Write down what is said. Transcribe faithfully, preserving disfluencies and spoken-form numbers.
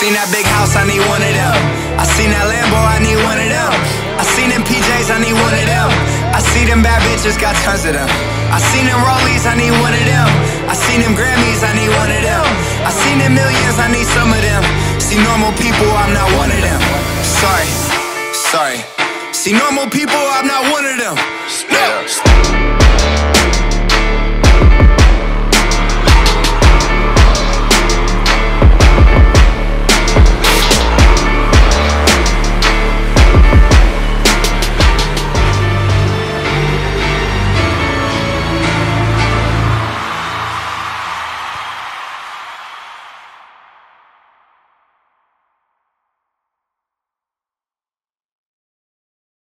seen that big house, I need one of them. I seen that Lambo, I need one of them. I seen them P Js, I need one of them. I see them bad bitches, got tons of them. I seen them Raleighs, I need one of them. I seen them Grammys, I need one of them. I seen them millions, I need some of them. See normal people, I'm not one of them. Sorry, sorry. See normal people, I'm not one of them. No.